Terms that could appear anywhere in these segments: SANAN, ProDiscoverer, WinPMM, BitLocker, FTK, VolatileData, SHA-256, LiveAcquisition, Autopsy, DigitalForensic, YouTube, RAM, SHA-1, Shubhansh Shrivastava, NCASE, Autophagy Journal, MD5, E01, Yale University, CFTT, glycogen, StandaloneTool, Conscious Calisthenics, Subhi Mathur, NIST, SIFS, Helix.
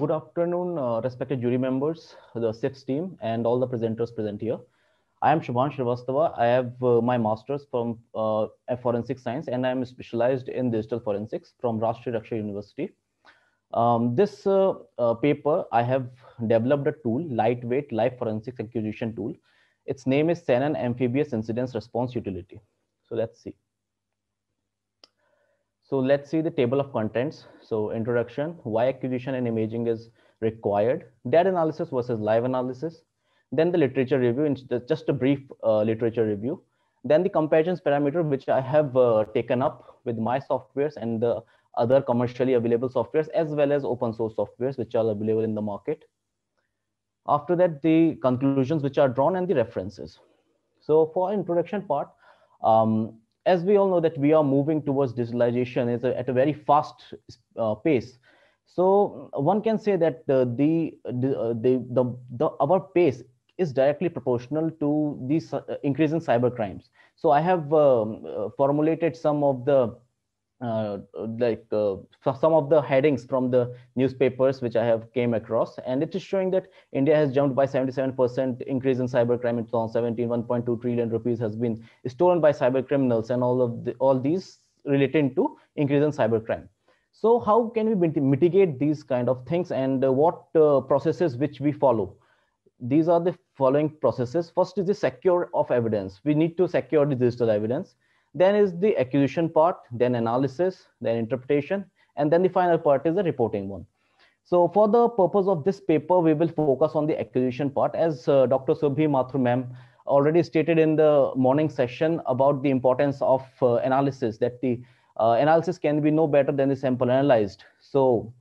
Good afternoon, respected jury members, the SIFS team, and all the presenters present here. I am Shubhansh Shrivastava. I have my master's from forensic science, and I am specialized in digital forensics from Rashtriya University. This paper, I have developed a tool, lightweight live forensics acquisition tool. Its name is SANAN Amphibious Incidence Response Utility. So let's see. So let's see the table of contents. So introduction, why acquisition and imaging is required, dead analysis versus live analysis, then the literature review, and just a brief literature review, then the comparisons parameter, which I have taken up with my softwares and the other commercially available softwares, as well as open source softwares, which are available in the market. After that, the conclusions which are drawn and the references. So for introduction part, as we all know that we are moving towards digitalization is at a very fast pace. So one can say that our pace is directly proportional to these increase in cyber crimes. So I have formulated some of the some of the headings from the newspapers which I have came across, and it is showing that India has jumped by 77% increase in cybercrime in 2017. 1.2 trillion rupees has been stolen by cyber criminals, and all these relating to increase in cybercrime. So how can we mitigate these kind of things, and what processes which we follow? These are the following processes. First is the secure of evidence. We need to secure the digital evidence. Then is the acquisition part, then analysis, then interpretation, and then the final part is the reporting one. So for the purpose of this paper, we will focus on the acquisition part, as Dr. Subhi Mathur ma'am already stated in the morning session about the importance of analysis, that the analysis can be no better than the sample analyzed. So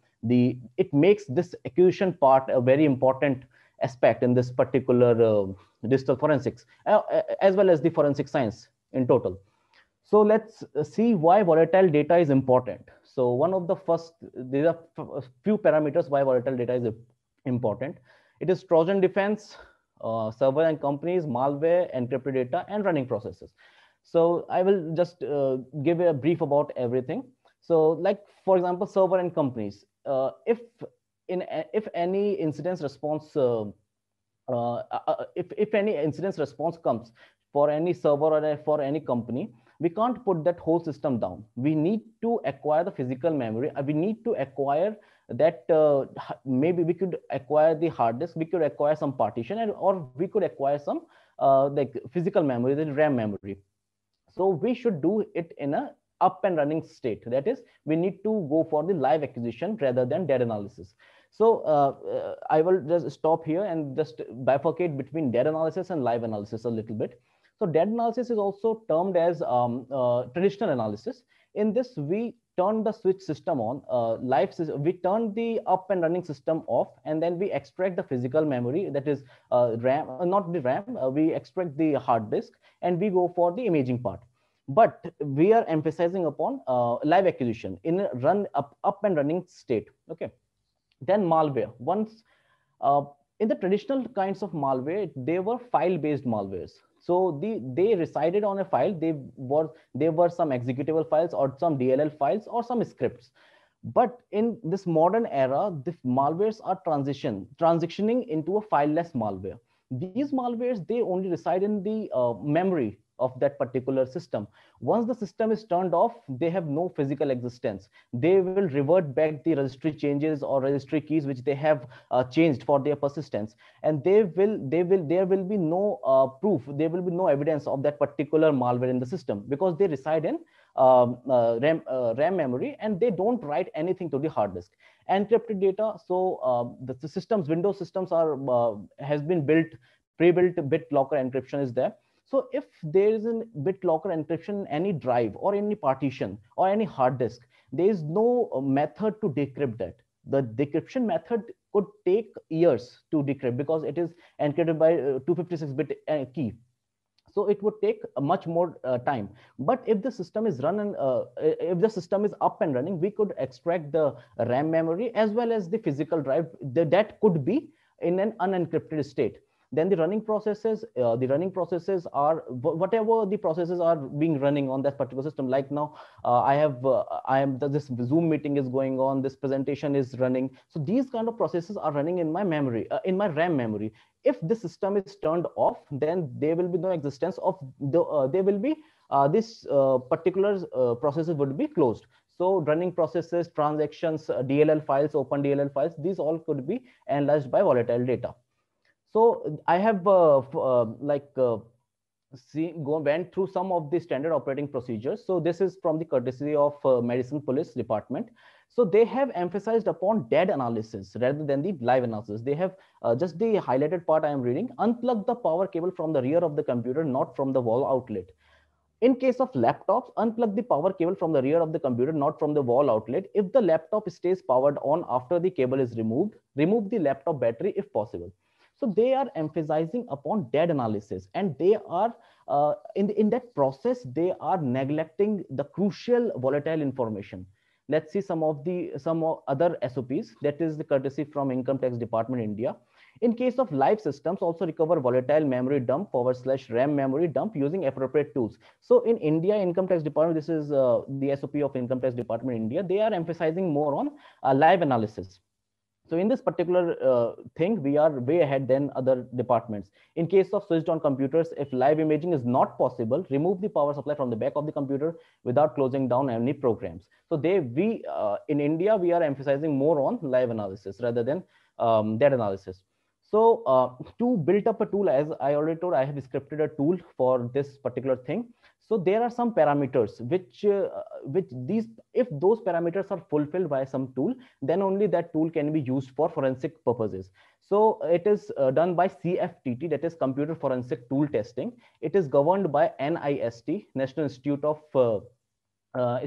it makes this acquisition part a very important aspect in this particular digital forensics, as well as the forensic science in total. So let's see why volatile data is important. So one of the first, there are a few parameters why volatile data is important. It is Trojan defense, server and companies, malware, encrypted data, and running processes. So I will just give a brief about everything. So like, for example, server and companies. If any incident response, if any incident response comes for any server or for any company, we can't put that whole system down. We need to acquire the physical memory. We need to acquire that, maybe we could acquire the hard disk, we could acquire some partition, or we could acquire some like physical memory, the RAM memory. So we should do it in a up and running state. That is, we need to go for the live acquisition rather than dead analysis. So I will just stop here and just bifurcate between dead analysis and live analysis a little bit. So dead analysis is also termed as traditional analysis. In this, we turn the switch system on, we turn the up and running system off, and then we extract the physical memory, that is RAM, not the RAM, we extract the hard disk, and we go for the imaging part. But we are emphasizing upon live acquisition in a up and running state, okay? Then malware. Once, in the traditional kinds of malware, they were file-based malwares. So they resided on a file, they were some executable files or some DLL files or some scripts. But in this modern era, the malwares are transitioning into a fileless malware. These malwares, they only reside in the memory of that particular system. Once the system is turned off, they have no physical existence. They will revert back the registry changes or registry keys which they have changed for their persistence, and there will be no proof, there will be no evidence of that particular malware in the system, because they reside in RAM memory, and they don't write anything to the hard disk. Encrypted data. So the systems, Windows systems are has been built, pre-built BitLocker encryption is there. So if there is a BitLocker encryption in any drive or any partition or any hard disk, there is no method to decrypt that. The decryption method could take years to decrypt, because it is encrypted by 256-bit key. So it would take much more time. But if the system is if the system is up and running, we could extract the RAM memory as well as the physical drive that could be in an unencrypted state. Then the running processes are whatever the processes are being running on that particular system. Like now, this Zoom meeting is going on, this presentation is running. So these kind of processes are running in my memory, in my RAM memory. If the system is turned off, then there will be no existence of the. This particular processes would be closed. So running processes, transactions, DLL files, open DLL files, these all could be analyzed by volatile data. So I have went through some of the standard operating procedures. So this is from the courtesy of Medicine Police Department. So they have emphasized upon dead analysis rather than the live analysis. They have just the highlighted part I am reading. Unplug the power cable from the rear of the computer, not from the wall outlet. In case of laptops, unplug the power cable from the rear of the computer, not from the wall outlet. If the laptop stays powered on after the cable is removed, remove the laptop battery if possible. So they are emphasizing upon dead analysis, and they are in that process, they are neglecting the crucial volatile information. Let's see some other SOPs. That is the courtesy from Income Tax Department, India. In case of live systems, also recover volatile memory dump /RAM memory dump using appropriate tools. So in India, Income Tax Department, this is the SOP of Income Tax Department, India. They are emphasizing more on live analysis. So in this particular thing, we are way ahead than other departments. In case of switched on computers, if live imaging is not possible, remove the power supply from the back of the computer without closing down any programs. So in India, we are emphasizing more on live analysis rather than dead analysis. So to build up a tool, as I already told, I have scripted a tool for this particular thing. So there are some parameters if those parameters are fulfilled by some tool, then only that tool can be used for forensic purposes. So it is done by CFTT, that is Computer Forensic Tool Testing. It is governed by NIST, National Institute of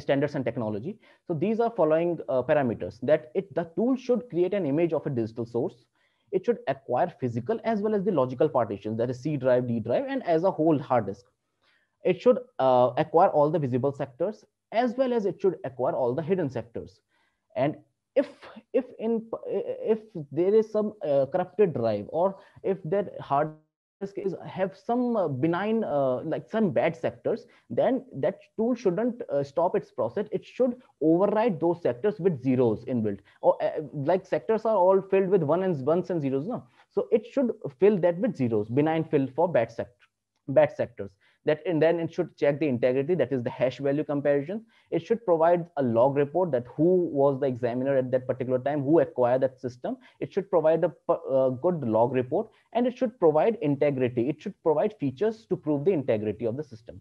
Standards and Technology. So these are following parameters: that the tool should create an image of a digital source. It should acquire physical as well as the logical partitions, that is C drive, D drive, and as a whole hard disk. It should acquire all the visible sectors, as well as it should acquire all the hidden sectors. And if there is some corrupted drive, or if that hard disk have some benign, like some bad sectors, then that tool shouldn't stop its process. It should override those sectors with zeros inbuilt, or like sectors are all filled with ones and zeros, no? So it should fill that with zeros, benign fill for bad sectors. And then it should check the integrity, that is the hash value comparison. It should provide a log report, that who was the examiner at that particular time, who acquired that system. It should provide a good log report, and it should provide integrity. It should provide features to prove the integrity of the system.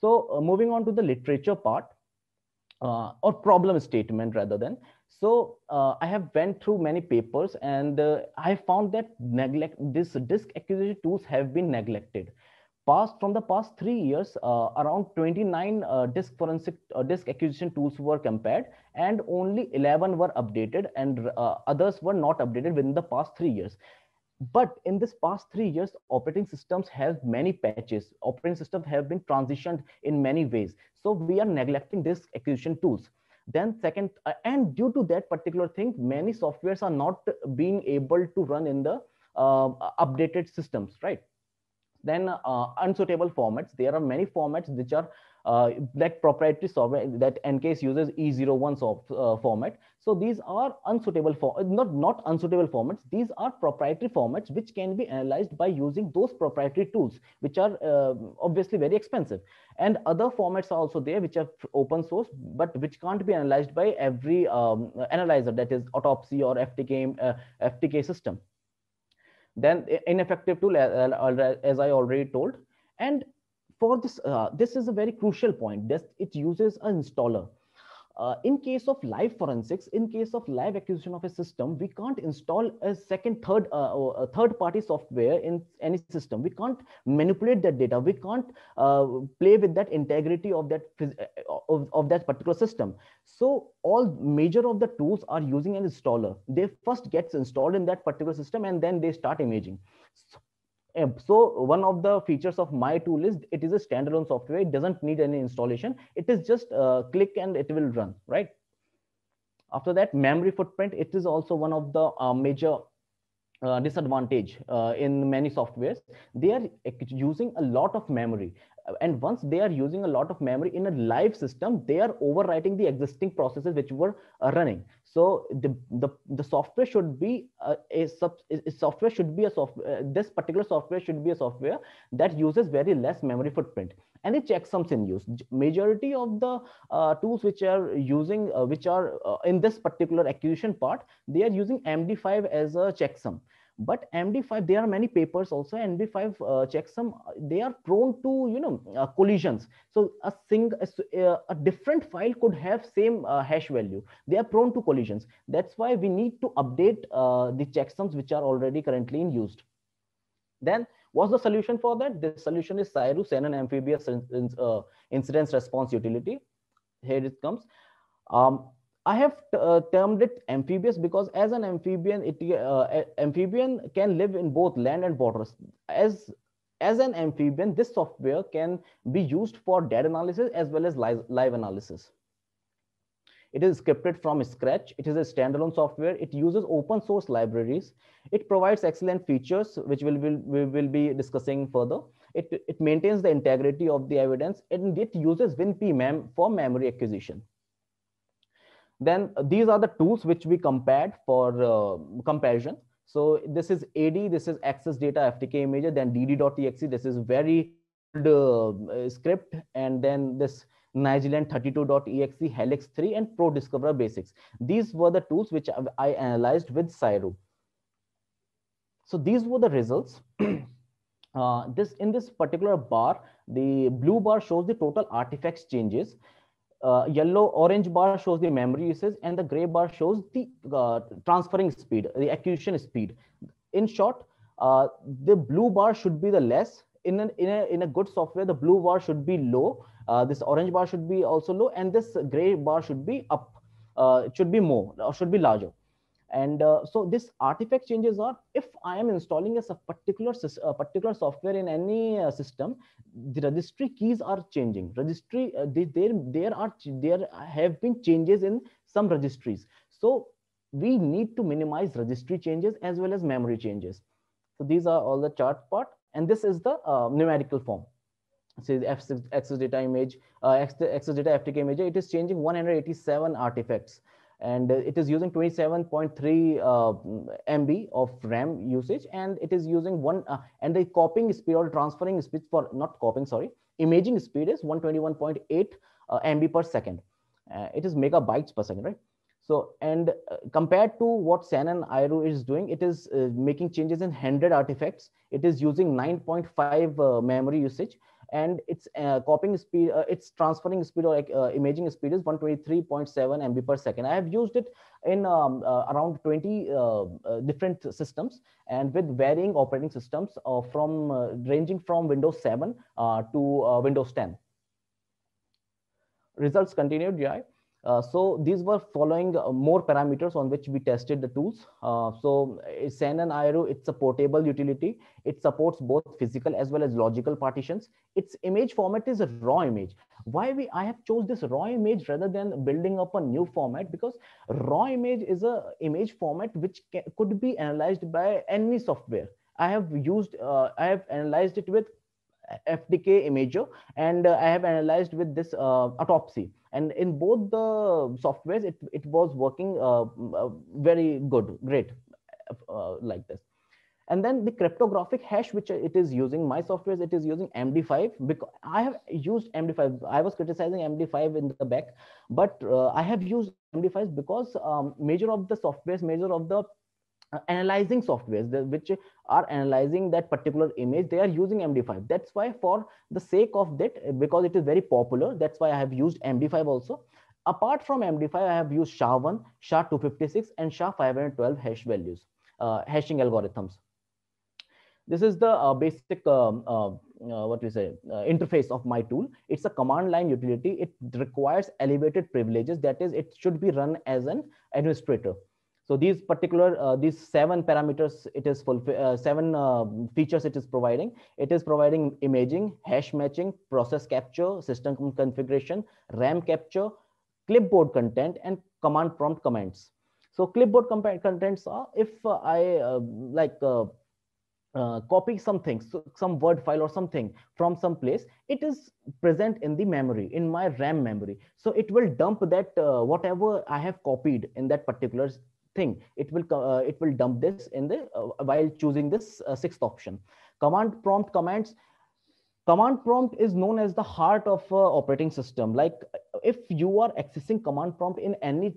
So moving on to the literature part, or problem statement rather than. So I have went through many papers, and I found that this disk acquisition tools have been neglected. From the past 3 years, around 29 disk acquisition tools were compared, and only 11 were updated, and others were not updated within the past 3 years. But in this past 3 years, operating systems have many patches. Operating systems have been transitioned in many ways. So we are neglecting disk acquisition tools. Then second, and due to that particular thing, many softwares are not being able to run in the updated systems, right? Then unsuitable formats. There are many formats which are like proprietary software that NCASE uses E01 format. So these are unsuitable for not unsuitable formats. These are proprietary formats which can be analyzed by using those proprietary tools, which are obviously very expensive. And other formats are also there which are open source, but which can't be analyzed by every analyzer, that is Autopsy or FTK system. Then ineffective tool, as I already told. And for this, this is a very crucial point, that it uses an installer. In case of live forensics, in case of live acquisition of a system, we can't install a third-party software in any system. We can't manipulate that data. We can't play with that integrity of that particular system. So all major of the tools are using an installer. They first gets installed in that particular system, and then they start imaging. So one of the features of my tool is it is a standalone software. It doesn't need any installation. It is just click and it will run, right? After that, memory footprint. It is also one of the major disadvantage in many softwares. They are using a lot of memory, and once they are using a lot of memory in a live system, they are overwriting the existing processes which were running. So the software should be this particular software should be a software that uses very less memory footprint, and it checksums in use. Majority of the tools which are using in this particular acquisition part, they are using MD5 as a checksum. But MD5, there are many papers also, MD5 checksum, they are prone to collisions. So a different file could have same hash value. They are prone to collisions. That's why we need to update the checksums which are already currently in use. Then what's the solution for that? The solution is CYRU, SANAN Amphibious Incidence Response Utility. Here it comes. I have termed it amphibious because as an amphibian, amphibian can live in both land and waters. As an amphibian, this software can be used for data analysis as well as live analysis. It is scripted from scratch. It is a standalone software. It uses open source libraries. It provides excellent features, which we will be discussing further. It maintains the integrity of the evidence, and it uses WinPMM for memory acquisition. Then these are the tools which we compared for comparison. So this is AD, this is Access Data, FTK Imager, then DD.exe. This is very good script, and then this Nigerian32.exe, Helix 3, and ProDiscoverer Basics. These were the tools which I analyzed with CYRU. So these were the results. In this particular bar, the blue bar shows the total artifacts changes. Orange bar shows the memory usage, and the gray bar shows the transferring speed, the acquisition speed. In short, the blue bar should be the less. In a good software, the blue bar should be low. This orange bar should be also low, and this gray bar should be up. It should be more or should be larger. And so this artifact changes are, if I am installing a particular software in any system, the registry keys are changing. Registry there have been changes in some registries. So we need to minimize registry changes as well as memory changes. So these are all the chart part, and this is the numerical form. So Access Data image, Access Data FTK image. It is changing 187 artifacts. And it is using 27.3 MB of RAM usage, and it is using and the copying speed or transferring speed for not copying, sorry, imaging speed is 121.8 MB per second. It is megabytes per second, right? So, and compared to what SANAN IRU is doing, it is making changes in 100 artifacts. It is using 9.5 memory usage, and its copying speed, its transferring speed or imaging speed is 123.7 MB per second. I have used it in around 20 different systems, and with varying operating systems from ranging from Windows 7 to Windows 10. Results continued, yeah. So these were following more parameters on which we tested the tools. So SANAN IRU, it's a portable utility. It supports both physical as well as logical partitions. Its image format is a raw image. Why I have chose this raw image rather than building up a new format? Because raw image is a image format which could be analyzed by any software. I have analyzed it with FTK Imager, and I have analyzed with this Autopsy, and in both the softwares it was working very good, great, like this. And then the cryptographic hash which it is using, my softwares, it is using MD5, because I have used MD5. I was criticizing MD5 in the back, but I have used MD5 because major of the analyzing softwares which are analyzing that particular image, they are using MD5. That's why, for the sake of that, because it is very popular, that's why I have used MD5 also. Apart from MD5, I have used SHA-1, SHA-256, and SHA-512 hash values, hashing algorithms. This is the basic interface of my tool. It's a command line utility. It requires elevated privileges. That is, it should be run as an administrator. So these particular, these 7 parameters, it is 7 features it is providing. It is providing imaging, hash matching, process capture, system configuration, RAM capture, clipboard content, and command prompt commands. So clipboard contents are if I copy something, so some word file or something from some place, it is present in the memory, in my RAM memory. So it will dump that whatever I have copied in that particular thing. It will dump this in the while choosing this sixth option. Command prompt commands. Command prompt is known as the heart of operating system. Like if you are accessing command prompt in any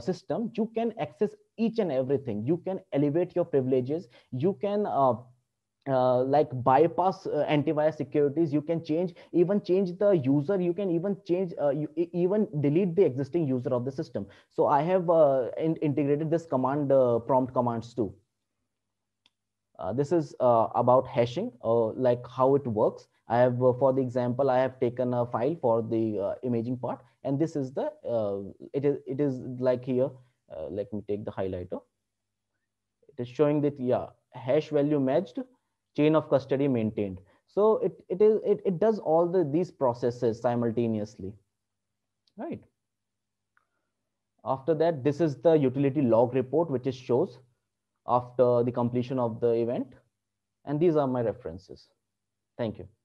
system, you can access each and everything. You can elevate your privileges. You can bypass antivirus securities. You can even change the user. You can even change, even delete the existing user of the system. So I have integrated this command prompt commands too. This is about hashing, like how it works. I have, for the example, I have taken a file for the imaging part, and this is the, it is like here, let me take the highlighter. It is showing that, yeah, hash value matched, chain of custody maintained. So it does all these processes simultaneously, right? After that, this is the utility log report, which is shows after the completion of the event, and these are my references. Thank you.